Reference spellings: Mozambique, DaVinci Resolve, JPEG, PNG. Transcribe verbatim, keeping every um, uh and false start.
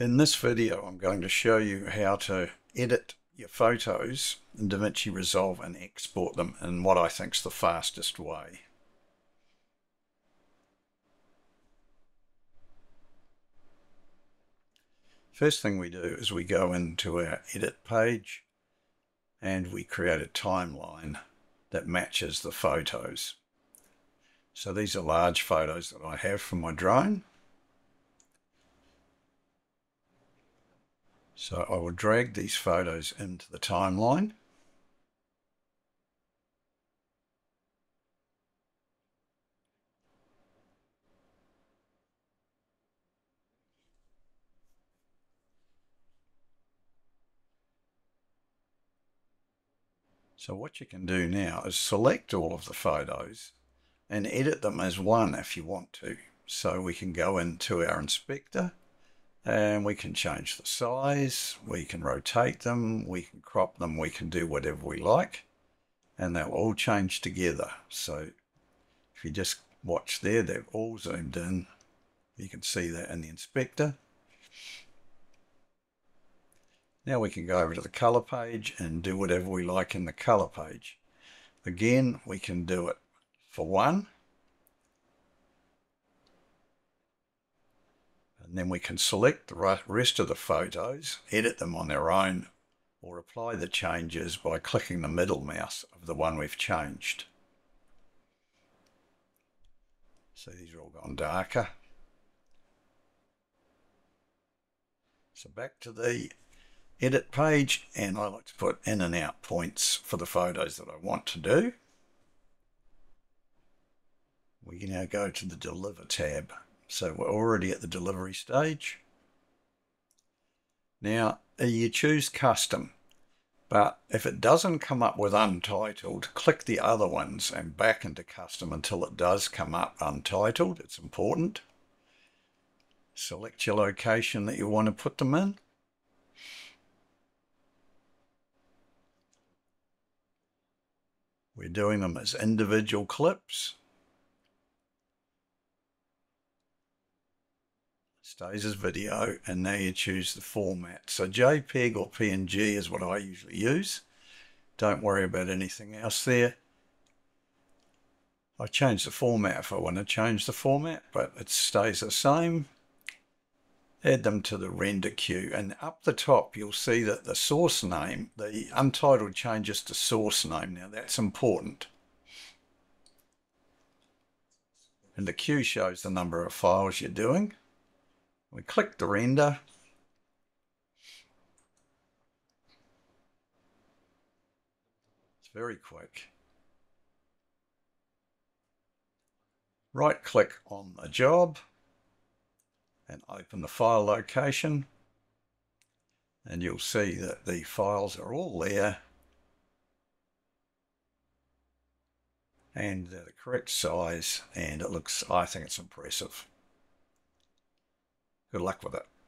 In this video, I'm going to show you how to edit your photos in DaVinci Resolve and export them in what I think is the fastest way. First thing we do is we go into our edit page and we create a timeline that matches the photos. So these are large photos that I have from my drone. So I will drag these photos into the timeline. So what you can do now is select all of the photos and edit them as one if you want to. So we can go into our inspector and we can change the size, we can rotate them, we can crop them, we can do whatever we like, and they'll all change together. So if you just watch there, they've all zoomed in. You can see that in the inspector. Now we can go over to the color page and do whatever we like in the color page. Again, we can do it for one, and then we can select the rest of the photos, edit them on their own, or apply the changes by clicking the middle mouse of the one we've changed. So these are all gone darker. So back to the edit page, and I like to put in and out points for the photos that I want to do. We can now go to the Deliver tab. So we're already at the delivery stage. Now you choose Custom, but if it doesn't come up with Untitled, click the other ones and back into Custom until it does come up Untitled. It's important. Select your location that you want to put them in. We're doing them as individual clips. Stays as video, and now you choose the format. So JPEG or P N G is what I usually use. Don't worry about anything else there. I change the format if I want to change the format, but it stays the same. Add them to the render queue, and up the top you'll see that the source name, the untitled changes to source name. Now that's important. And the queue shows the number of files you're doing. We click the render. It's very quick. Right click on the job and open the file location, and you'll see that the files are all there and they're the correct size, and it looks, I think it's impressive. Good luck with it.